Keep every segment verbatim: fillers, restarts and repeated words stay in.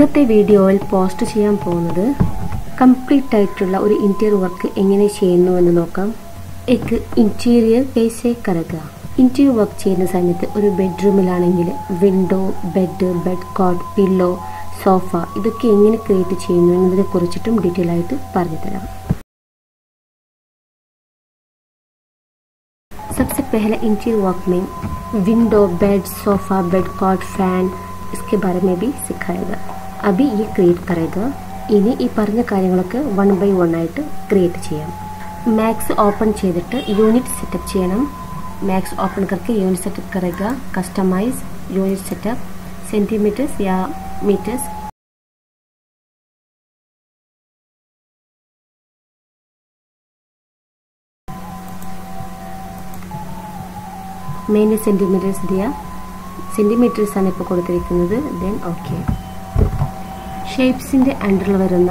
ഇന്നത്തെ വീഡിയോയിൽ പോസ്റ്റ് ചെയ്യാൻ പോകുന്നത് കംപ്ലീറ്റ് ആയിട്ടുള്ള ഒരു ഇന്റീരിയർ വർക്ക് എങ്ങനെ ചെയ്യുന്നു എന്ന് നോക്കാം. एक ഇന്റീരിയർ പേസ് करगा ഇന്റീരിയർ വർക്ക് ചെയ്യുന്ന സമയത്ത് ഒരു ബെഡ്റൂമിലാണെങ്കിൽ window, bed, bed cot, pillow, sofa ഇതൊക്കെ എങ്ങനെ ക്രിയേറ്റ് ചെയ്യുന്നു എന്നതിനെ കുറിച്ചും ഡീറ്റെയിൽ ആയിട്ട് പറഞ്ഞു തരാം. सबसे पहले इंटीरियर वर्क में window, bed, sofa, bed cot, fan इसके बारे में भी सिखाएगा. अभी ये क्रिएट करेगा. ഇനി ഈ പറഞ്ഞ കാര്യങ്ങളൊക്കെ വൺ ബൈ വൺ ആയിട്ട് ക്രിയേറ്റ് ചെയ്യാം. മാക്സ് ഓപ്പൺ ചെയ്തിട്ട് യൂണിറ്റ് സെറ്റപ്പ് ചെയ്യണം. മാക്സ് ഓപ്പൺ करके യൂണിറ്റ് സെറ്റപ്പ് करेगा. कस्टमाइज यूनिट सेटअप सेंटीमीटर्स या मीटर्स. मैंने सेंटीमीटर्स दिया. सेंटीमीटर्स ആണ് ഇപ്പോൾ കൊടുത്തിരിക്കുന്നത്. देन ओके ഷേപ്സിന്റെ അണ്ടറിൽ വരുന്ന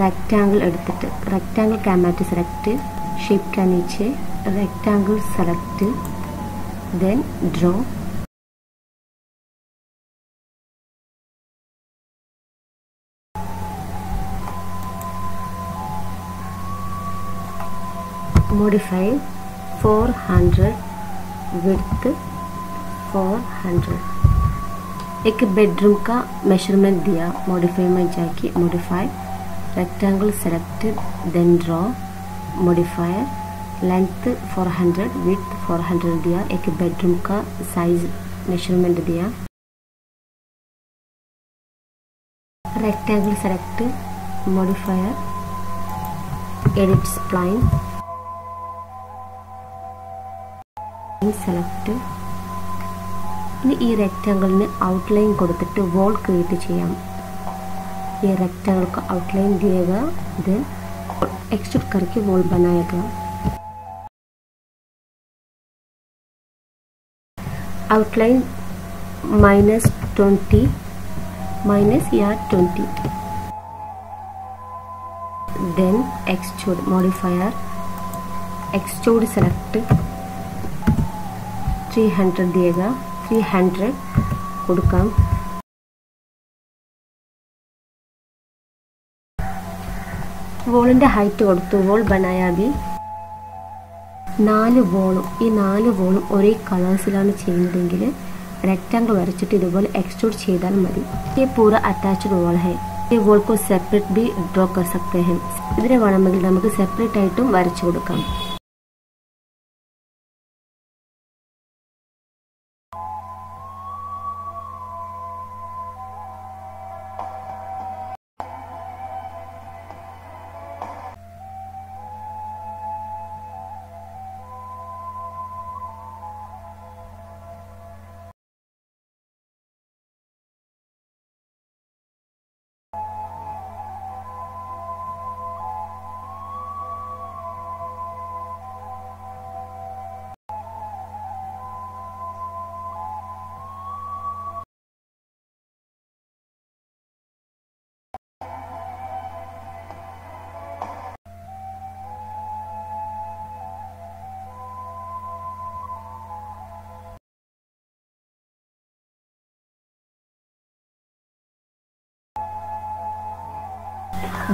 റെക്റ്റാംഗിൾ എടുത്തിട്ട് റെക്റ്റാംഗിൾ കാമാറ്റ് സെലക്ട്, ഷേപ്പ് കാണിച്ച് rectangle select, then draw. modify four hundred width four hundred. एक बेडरूम का मेजरमेंट दिया. मॉडिफाई में जाके modify rectangle selected then draw modifier length four hundred width four hundred दिया. एक बेडरूम का साइज मेजरमेंट दिया. Rectangle select modifier edit spline select. ഇനി ഈ റെക്റ്റാംഗിളിന് ഔട്ട്ലൈൻ കൊടുത്തിട്ട് വോൾ ക്രിയേറ്റ് ചെയ്യാം. ഈ റെക്റ്റാംഗിൾക്ക് ഔട്ട്ലൈൻ ചെയ്യുക. ഇത് എക്സ്ട്രൂഡ് करके वॉल बनाएगा. ഔട്ട്ലൈൻ माइनस ट्वेंटी माइनस या twenty then extrude modifier extrude select three hundred दिएगा. three hundred കൊടുക്കാം. വോളിന്റെ ഹൈറ്റ് കൊടുത്തു. വോൾ ബനായാബി നാല് വോളും ഈ നാല് വോളും ഒരേ കളേഴ്സിലാണ് ചെയ്യുന്നതെങ്കിൽ റെക്റ്റാംഗിൾ വരച്ചിട്ട് ഇതുപോലെ എക്സ്ട്രൂഡ് ചെയ്താൽ മതി. ये पूरा അറ്റാച്ച്ഡ് വോൾ है. ये वोल को सेपरेट भी ड्रॉ कर सकते हैं. ഇതിനെ വേണമെങ്കിൽ നമുക്ക് സെപ്പറേറ്റ് ആയിട്ടും വരച്ചു കൊടുക്കാം.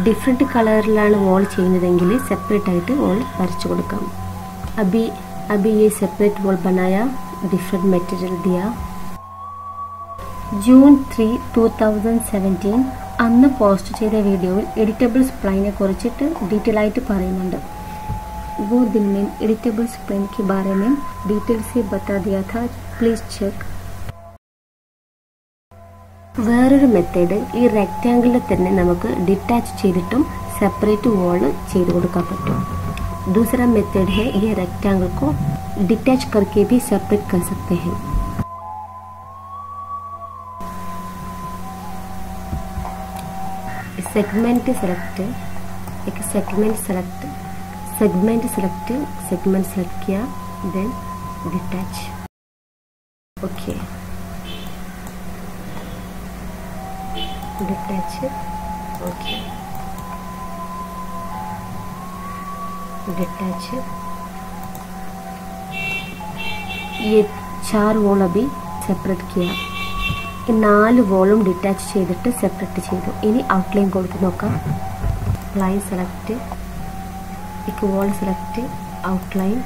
डिफरेंट कलर वॉल चाहिए सेपरेट वॉल वरच अभी अभी ये सेपरेट वॉल बनाया. डिफरेंट मटेरियल दिया. June three two thousand seventeen a post video editable spline कुछ डीटेल पर वो दिन में एडिटेबल स्प्लाइन के बारे में डिटेल से बता दिया था. Please check. വേറൊരു മെത്തേഡ് ഈ റെക്റ്റാംഗിളിൽ തന്നെ നമുക്ക് ഡിറ്റാച്ച് ചെയ്തിട്ടും സെപ്പറേറ്റ് വോൾ ചെയ്ത് കൊടുക്കാൻ പറ്റും. दूसरा मेथड है ये रेक्टेंगल को डिटैच करके भी सेपरेट कर सकते हैं. सेगमेंट सेलेक्ट एक segment select segment select segment select किया then detach okay detach okay detach. ये चार वॉल अभी सेपरेट किया. നാല് വോളും ഡിറ്റാച്ച് ചെയ്തിട്ട് സെപ്പറേറ്റ് ചെയ്തു. ഇനി ഔട്ട്ലൈൻ കൊടുത്ത് നോക്കാം. ലൈൻ സെലക്ട്, ഇക്ക് wall select, outline.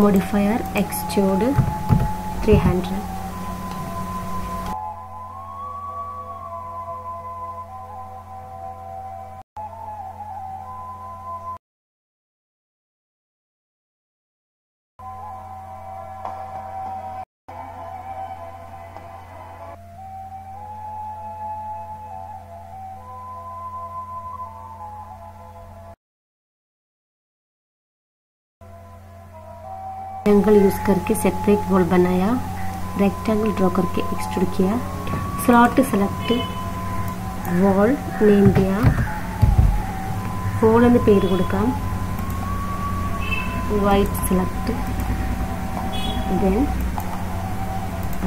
Modifier extrude three hundred. Angle use करके सेपरेट वॉल बनाया, रेक्टेंगल ड्रॉ करके एक्सट्रूड किया, स्लॉट सेलेक्ट, वॉल नेम दिया, वॉल पे white select, then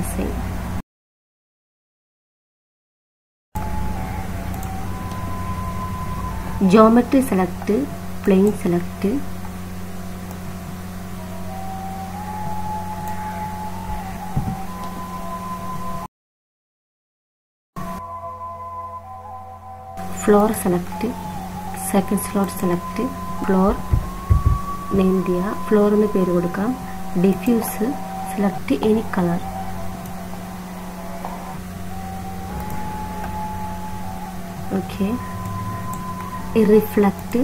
assign. Geometry select, plane select, floor select, second floor select, floor name दिया, floor में पेर कोडुका, diffuse select, any colour. Okay a reflect,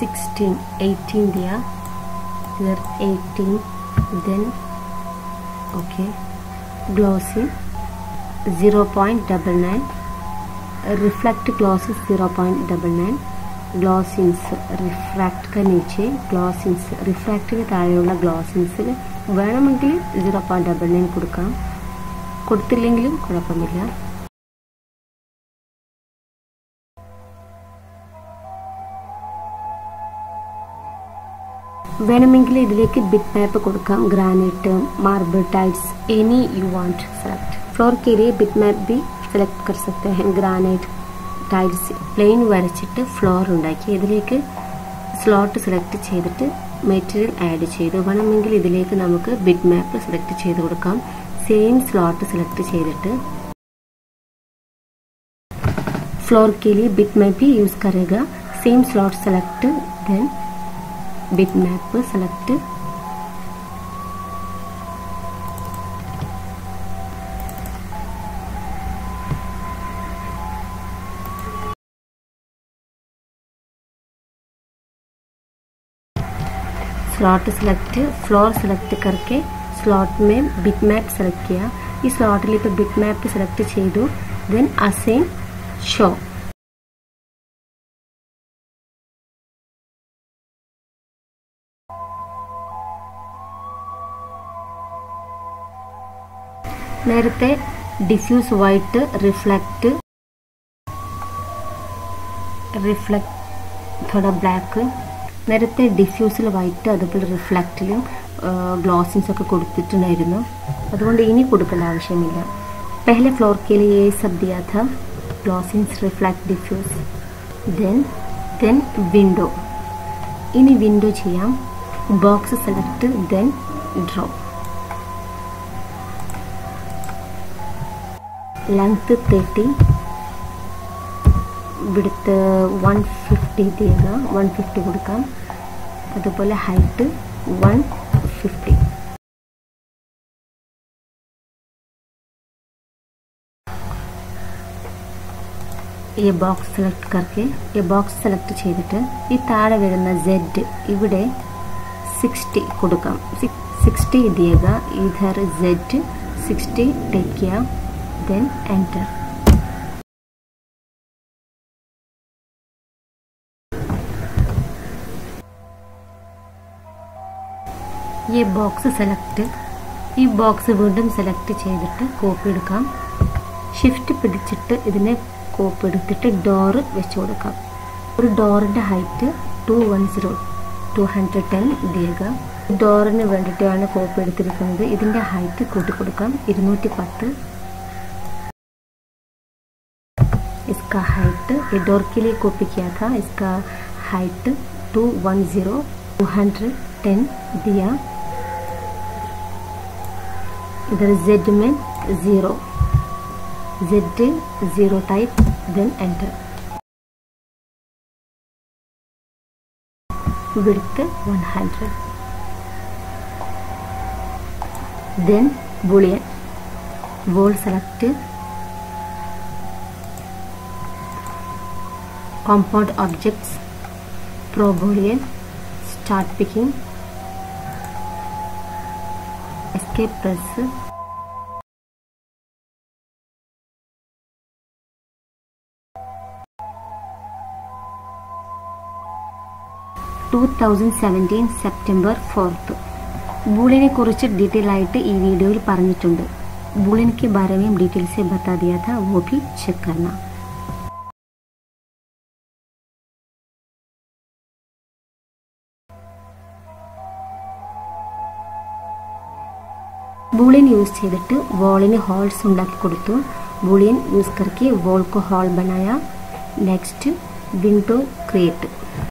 sixteen eighteen दिया, इधर eighteen, then okay glossy zero point nine nine, reflect glosses zero point nine nine, glossiness refract का नीचे, ग्लॉसिंस refract के താഴെയുള്ള ഗ്ലോസിൻസ് വേണമെങ്കിൽ ज़ीरो पॉइंट नाइन नाइन കൊടുക്കാം, കൊടുത്തില്ലെങ്കിലും കുഴപ്പമില്ല. വേണമെങ്കിൽ ഇതിലേക്ക് ബിറ്റ് മാപ്പ് കൊടുക്കാം, granite, marble, tiles, any you want select. Floor के लिए बिट मैप भी സെലക്ട് कर सकते हैं, ग्रानाइट, टाइल्स. പ്ലെയിൻ വരച്ചിട്ട് ഫ്ലോർ ഉണ്ടാക്കി, ഇതിലേക്ക് സ്ലോട്ട് സെലക്ട് ചെയ്തിട്ട് മെറ്റീരിയൽ ആഡ് ചെയ്തു. വേണമെങ്കിൽ ഇതിലേക്ക് നമുക്ക് ബിറ്റ് മാപ്പ് സെലക്ട് ചെയ്തു കൊടുക്കാം. സെയിം സ്ലോട്ട് സെലക്ട് ചെയ്തിട്ട് ഫ്ലോർ के लिए बिट मैप ही यूज करेगा. Same slot select, then bit map select, slot select, floor select करके स्लॉट में बिट मैप सेलेक्ट किया. इस स्लॉट ले पे बिट मैप सेलेक्ट कर दो, देन असाइन शो. നേരത്തെ ഡിഫ്യൂസ് വൈറ്റ്, റിഫ്ലക്ട് റിഫ്ലക്ട് थोड़ा ബ്ലാക്ക്, നേരത്തെ ഡിഫ്യൂസിൽ വൈറ്റ് അതുപോലെ റിഫ്ലക്റ്റിലും ഗ്ലോസിൻസ് ഒക്കെ കൊടുത്തിട്ടുണ്ടായിരുന്നു, അതുകൊണ്ട് ഇനി കൊടുക്കേണ്ട ആവശ്യമില്ല. पहले फ्लोर के लिए ये सब दिया था, glossiness, reflect, diffuse, then then window. ഇനി വിൻഡോ ചെയ്യാം, box select, then draw. Length thirty, width one fifty देगा, वन फिफ्टी കൊടുക്ക, അതുപോലെ ഹൈറ്റ് वन फिफ्टी. ये बॉक्स സെലക്ട് करके ये बॉक्स സെലക്ട് ചെയ്തിട്ട് ഈ താഴെ വരുന്ന Z ഇവിടെ सिक्सटी കൊടുക്കാം, सिक्सटी देगा, इधर Z सिक्सटी टेक किया, then enter. ये box select, ये box वीडम select ചെയ്തിട്ട് copy എടുക്കാം, shift പിടിച്ചിട്ട് ഇതിനെ copy എടുത്തിട്ട് door വെച്ച് കൊടുക്കാം. ഒരു ഡോറിന്റെ height two hundred ten two hundred ten देगा. ഡോറിന് വേണ്ടിയിട്ടാണ് copy എടുത്തിരിക്കുന്നത്, ഇതിന്റെ height കൂട്ടി കൊടുക്കാം, टू टेन. इसका हाइट, ये डोर के लिए कॉपी किया था, इसका height two one zero two hundred ten दिया। इधर जेड में zero, Z zero type, then enter. Width one hundred, then Boolean bold selected, compound objects, probe boolean, start picking, escape press, twenty seventeen September fourth. Boolean कुछ detail आईट ई video पर Boolean के बारे में डिटेल से बता दिया था, वो भी चेक करना। बूलियन यूज़ वॉल में हॉल्स उड़ू, बूलियन यूज़ करके वॉल को हॉल बनाया। Next window create.